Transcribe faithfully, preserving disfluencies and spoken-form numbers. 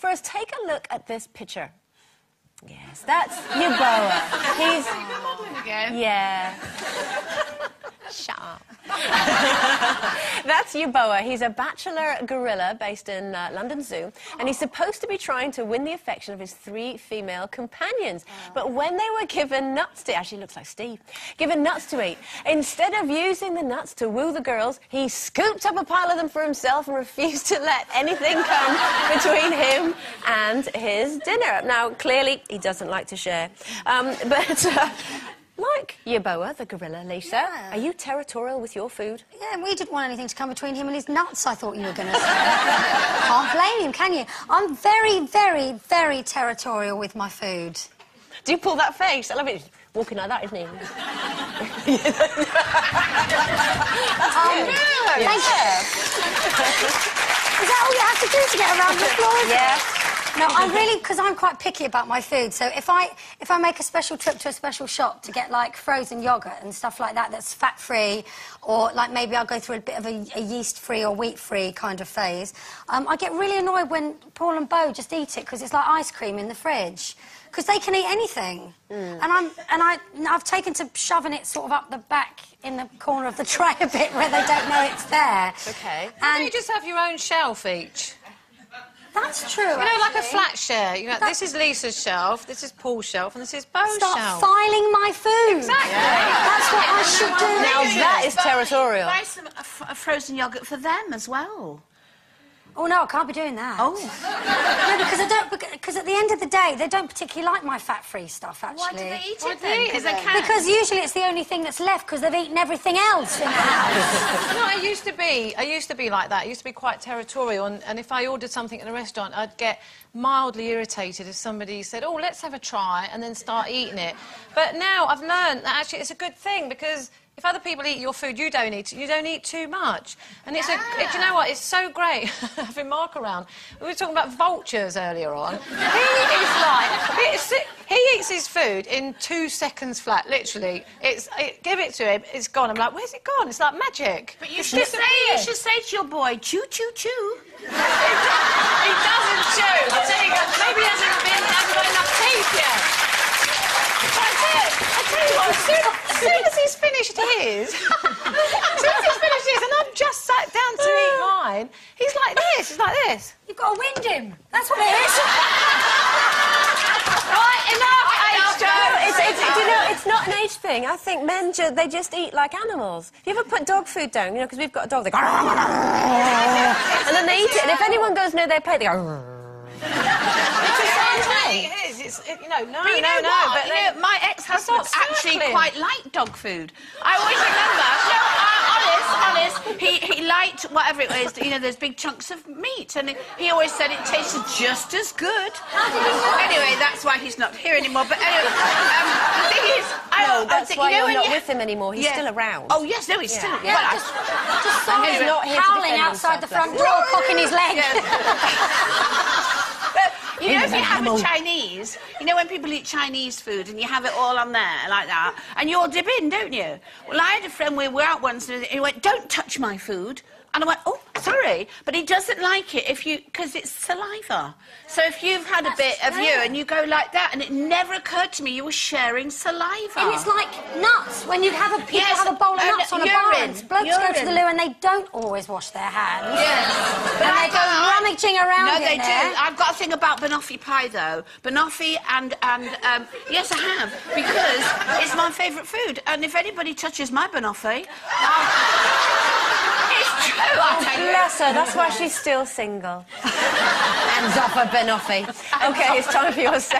First, take a look at this picture. Yes, that's Yeboah. He's... Oh, again. Yeah. Shut up. That's Yeboah. He's a bachelor gorilla based in uh, London Zoo, and he's supposed to be trying to win the affection of his three female companions. Oh. But when they were given nuts to... Actually, looks like Steve. Given nuts to eat, instead of using the nuts to woo the girls, he scooped up a pile of them for himself and refused to let anything come between him and his dinner. Now, clearly, he doesn't like to share. Um, but... Uh, Like Yeboah, the gorilla, Lisa. Yeah. Are you territorial with your food? Yeah, we didn't want anything to come between him and his nuts, I thought you were going to say. Can't blame him, can you? I'm very, very, very territorial with my food. Do you pull that face? I love it. Walking like that, isn't he? um, yeah. Thank you. Is that all you have to do to get around the floor? Yeah. No, I'm really, because I'm quite picky about my food, so if I if I make a special trip to a special shop to get, like, frozen yoghurt and stuff like that that's fat-free, or, like, maybe I'll go through a bit of a, a yeast-free or wheat-free kind of phase, um, I get really annoyed when Paul and Bo just eat it, because it's like ice cream in the fridge, because they can eat anything. Mm. And, I'm, and I, I've taken to shoving it sort of up the back in the corner of the tray a bit where they don't know it's there. OK. And you just have your own shelf each. That's true, You know, actually. Like a flat share. You know, That's... this is Lisa's shelf, this is Paul's shelf, and this is Bo's Start shelf. Start filing my food. Exactly. Yeah. That's what yeah, I should do. Now, that is territorial. Buy some a, a frozen yoghurt for them as well. Oh, no, I can't be doing that. Oh. No, because I don't... Because at the end of the day, they don't particularly like my fat-free stuff, actually. Why do they eat it, then? Because they can. Because usually it's the only thing that's left, because they've eaten everything else in the house. No, I used to be... I used to be like that. I used to be quite territorial, and, and if I ordered something in a restaurant, I'd get mildly irritated if somebody said, oh, let's have a try, and then start eating it. But now I've learned that, actually, it's a good thing, because... if other people eat your food, you don't eat it. You don't eat too much. And it's ah. a... It, you know what? It's so great having Mark around. We were talking about vultures earlier on. He is like... He, he eats his food in two seconds flat, literally. It's... It, give it to him, it's gone. I'm like, where's it gone? It's like magic. But you, should, say, you should say to your boy, chew, chew, chew. He doesn't chew. I'll tell you, maybe he hasn't, been, hasn't got enough teeth yet. That's it. I tell you what, soon, as soon as he's finished his, as soon as he's finished his, and I've just sat down to eat mine, he's like this, he's like this. You've got to wind him. That's what it is. Right, enough, age joke. It's, it's, it's, you know, it's not an age thing. I think men, ju they just eat like animals. If you ever put dog food down, you know, because we've got a dog, they go... and then they eat it, and if anyone goes near their plate, they go... It is. It's, it, you know, no, but you know no, what? no. But you then, know, my ex-husband actually quite liked dog food. I always remember. No, uh, honest, honest. He he liked whatever it was. You know, those big chunks of meat, and he always said it tasted just as good. Anyway, that's why he's not here anymore. But anyway, um, the thing is, I no, that's I think, why you know, you're not you... with him anymore. He's yeah. still around. Oh yes, no, he's yeah. still. Yeah, well, just, I... just saw him not howling outside the front door, cocking his leg. You know, if you have a Chinese, you know when people eat Chinese food and you have it all on there, like that, and you all dip in, don't you? Well, I had a friend, we were out once, and he went, don't touch my food. And I went, oh, sorry, but he doesn't like it if you... because it's saliva. So if you've had That's a bit true. of you and you go like that, and it never occurred to me you were sharing saliva. And it's like nuts. When you have a, people yes, have a bowl of nuts on urine, a bar, and blokes urine. go to the loo and they don't always wash their hands. Yes. But and I they go rummaging around No, in they there. do. I've got a thing about banoffee pie, though. Banoffee and... and um, yes, I have, because it's my favourite food. And if anybody touches my banoffee... Oh, bless her, that's why she's still single. Hands off her banoffee. OK, it's time for your second...